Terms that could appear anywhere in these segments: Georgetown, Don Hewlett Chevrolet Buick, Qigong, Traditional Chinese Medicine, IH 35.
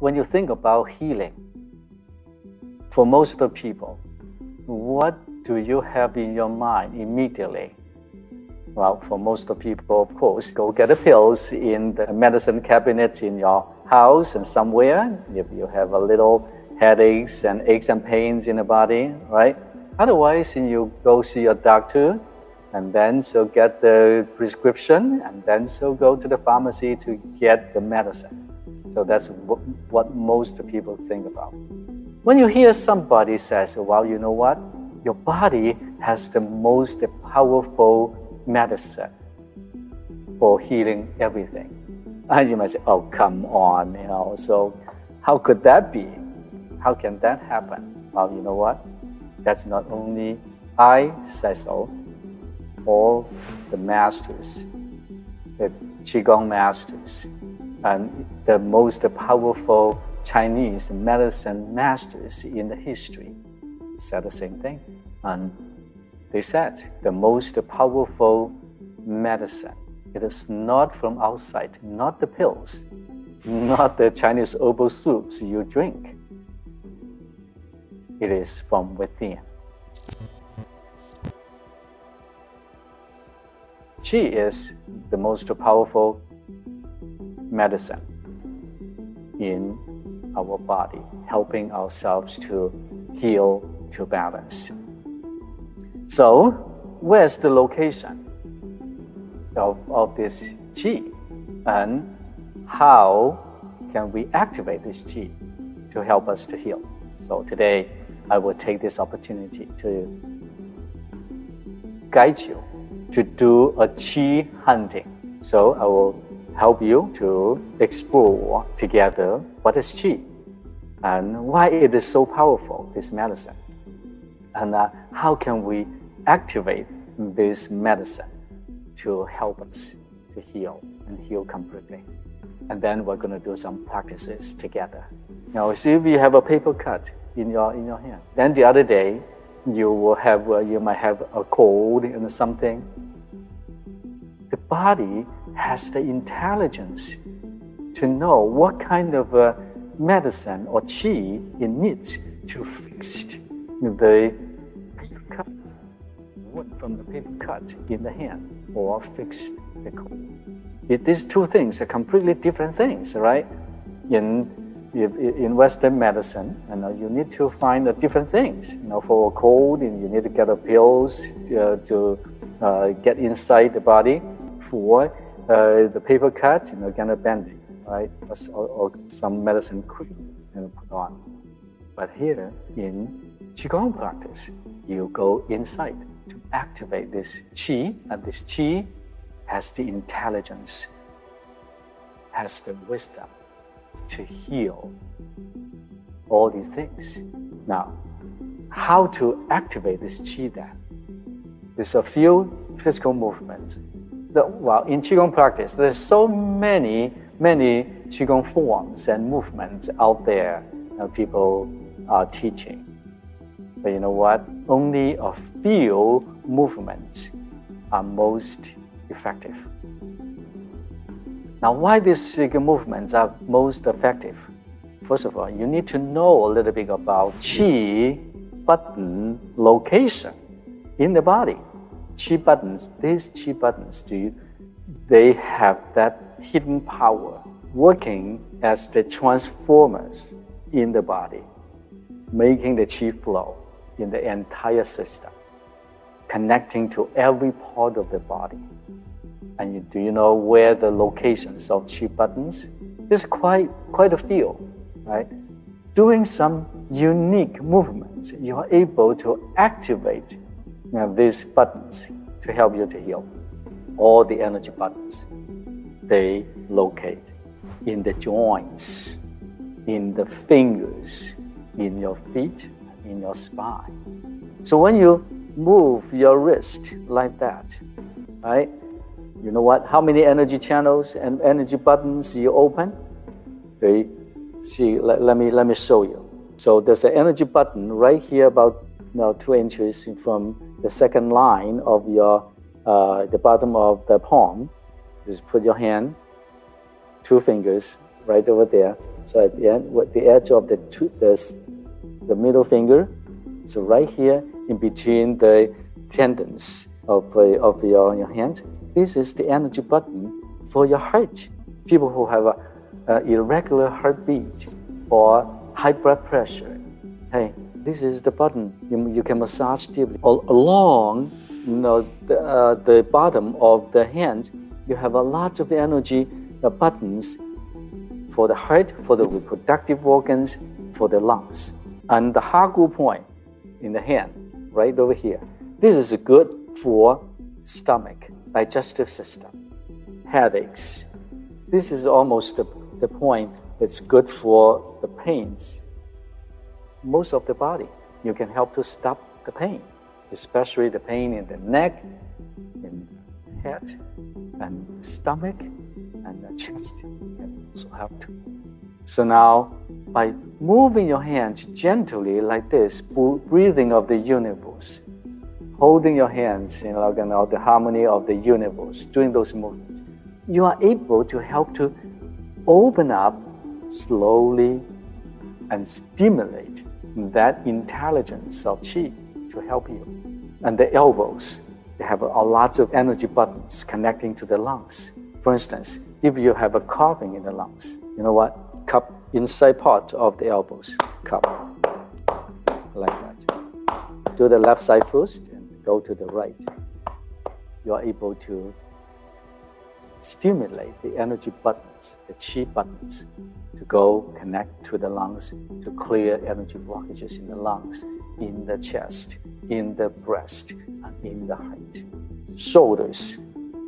when you think about healing, for most of the people, what do you have in your mind immediately? Well, for most of the people, of course, go get the pills in the medicine cabinet in your house and somewhere, if you have a little headaches and aches and pains in the body, right? Otherwise, you go see a doctor, and then so get the prescription, and then so go to the pharmacy to get the medicine. So that's what most people think about. When you hear somebody says, well, you know what? Your body has the most powerful medicine for healing everything. And you might say, oh, come on, so how could that be? How can that happen? Well, you know what? That's not only I say so. All the masters, the Qigong masters, and the most powerful Chinese medicine masters in the history said the same thing. And they said the most powerful medicine, it is not from outside, not the pills, not the Chinese herbal soups you drink. It is from within. Qi is the most powerful medicine in our body, helping ourselves to heal, to balance. So, where's the location of this Qi? And how can we activate this Qi to help us to heal? So today, I will take this opportunity to guide you to do a Qi hunting. So I will help you to explore together what is Qi and why it is so powerful, this medicine, and how can we activate this medicine to help us to heal and heal completely. And then we're going to do some practices together. Now, see if you have a paper cut in your hand. Then the other day, you might have a cold and something. The body has the intelligence to know what kind of medicine or Qi it needs to fix the paper cut, wound from the paper cut in the hand, or fix the cold. These two things are completely different things, right? In Western medicine, you need to find different things. For a cold, you need to get the pills to get inside the body. For the paper cut, get a bandage, right? Or some medicine cream and put on. But here in Qigong practice, you go inside to activate this Qi, and this Qi has the intelligence, has the wisdom to heal all these things. Now, how to activate this Qi then? There's a few physical movements. In Qigong practice, there's so many Qigong forms and movements out there that people are teaching. But you know what? Only a few movements are most effective. Now, why these movements are most effective? First of all, you need to know a little bit about Qi button location in the body. Qi buttons, these Qi buttons, they have that hidden power working as the transformers in the body, making the Qi flow in the entire system, connecting to every part of the body. And do you know where the locations of Qi buttons? There's quite a few, right? Doing some unique movements, you are able to activate these buttons to help you to heal. All the energy buttons, they locate in the joints, in the fingers, in your feet, in your spine. So when you move your wrist like that, right? You know what? How many energy channels and energy buttons you open? Okay. See, let me show you. So there's an energy button right here, about 2 inches from the second line of your the bottom of the palm. Just put your hand, 2 fingers right over there. So at the end, with the edge of the tooth, the middle finger, so right here in between the tendons of your hand, this is the energy button for your heart. People who have an irregular heartbeat or high blood pressure, hey, this is the button. You can massage deeply. All along, you know, the bottom of the hand, you have a lot of energy buttons for the heart, for the reproductive organs, for the lungs. And the Hagu point in the hand, right over here. This is good for stomach, digestive system, headaches. This is almost the point that's good for the pains. Most of the body, you can help to stop the pain, especially the pain in the neck, in the head, and the stomach, and the chest can also help too. So now, by moving your hands gently like this, breathing of the universe, holding your hands in the harmony of the universe, doing those movements, you are able to help to open up slowly and stimulate that intelligence of Qi to help you. And the elbows, they have a lot of energy buttons connecting to the lungs. For instance, if you have a coughing in the lungs, you know what? Cup inside part of the elbows, cup, like that. Do the left side first and go to the right. You are able to stimulate the energy buttons, the Qi buttons, to go connect to the lungs, to clear energy blockages in the lungs, in the chest, in the breast, and in the heart. Shoulders.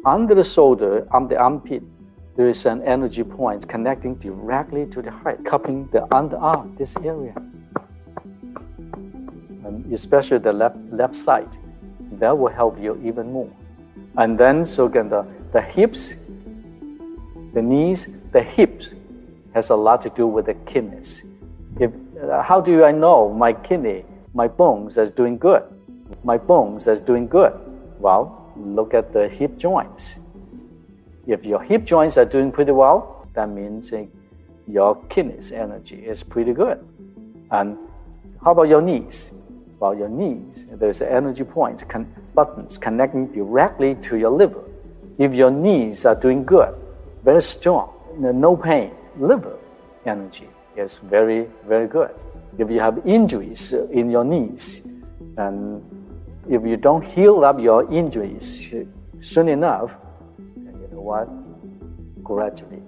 Under the shoulder, on the armpit, there is an energy point connecting directly to the heart, cupping the underarm, this area. And especially the left side. That will help you even more. And then, so again, the hips, the knees, the hips has a lot to do with the kidneys. How do I know my kidney, my bones is doing good? My bones is doing good. Well, look at the hip joints. If your hip joints are doing pretty well, that means your kidneys energy is pretty good. And how about your knees? Well, your knees, there's energy points, buttons connecting directly to your liver. If your knees are doing good, very strong, no pain, liver energy is very, very good. If you have injuries in your knees, and if you don't heal up your injuries soon enough, what? Gradually,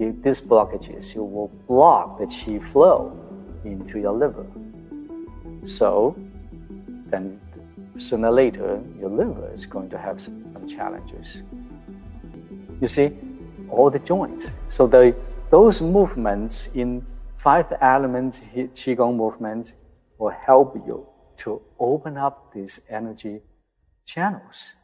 these blockages, you will block the Qi flow into your liver. So, then sooner or later, your liver is going to have some challenges. You see, all the joints. So those movements in 5 elements Qigong movement will help you to open up these energy channels.